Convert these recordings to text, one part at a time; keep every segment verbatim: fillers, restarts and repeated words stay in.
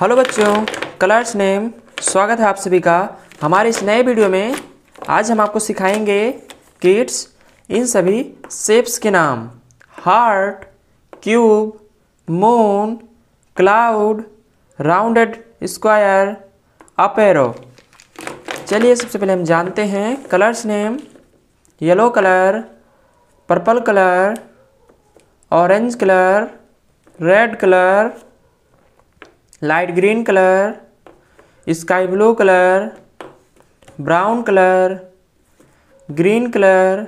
Hello बच्चों, colours name स्वागत है आप सभी का हमारे इस नए वीडियो में। आज हम आपको सिखाएंगे किड्स इन सभी शेप्स के नाम, heart, cube, moon, cloud, rounded square, up arrow. चलिए सबसे पहले हम जानते हैं colours name. Yellow colour, purple colour, orange colour, red colour, light green colour, sky blue colour, brown colour, green colour,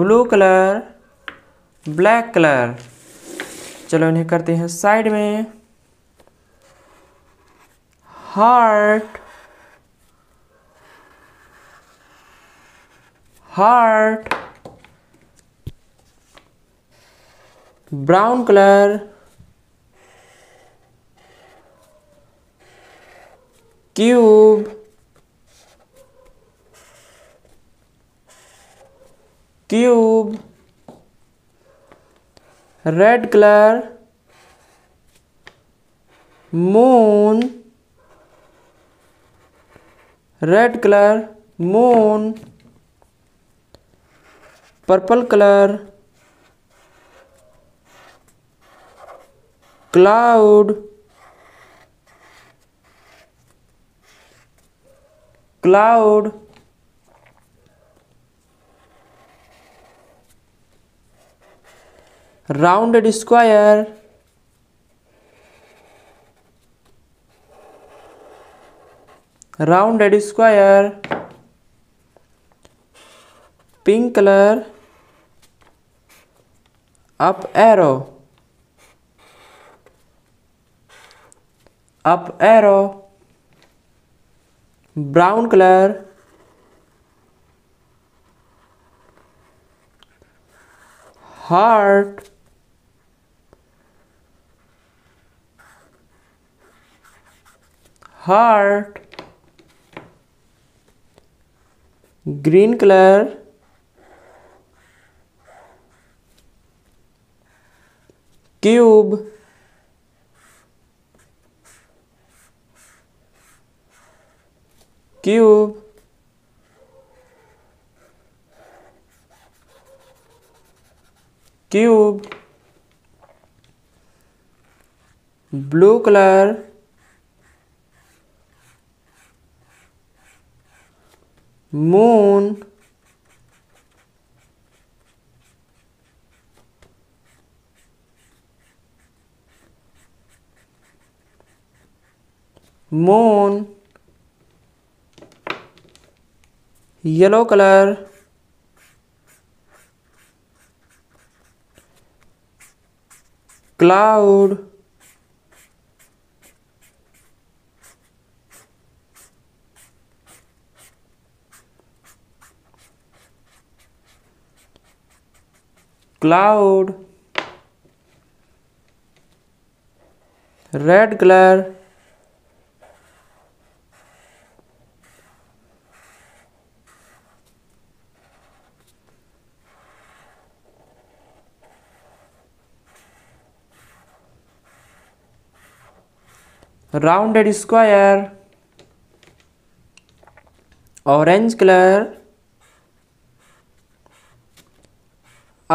blue colour, black colour. चलो इन्हें करते हैं साइड में। Heart, heart, brown colour, cube, cube, red colour, moon, red colour, moon, purple colour, cloud, cloud, rounded square, rounded square, pink colour, up arrow, up arrow, brown colour, heart, heart, green colour, cube, cube, cube, blue colour, moon, moon, yellow colour, cloud, cloud, red colour, rounded square, orange colour,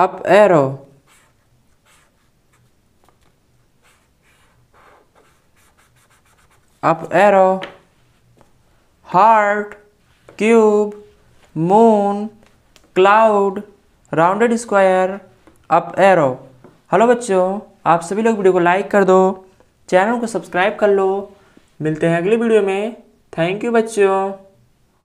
up arrow, up arrow, heart, cube, moon, cloud, rounded square, up arrow. Hello बच्चों, आप सभी लोग video को like कर दो, channel को subscribe कर लो। मिलते हैं अगली वीडियो में। थैंक यू बच्चों।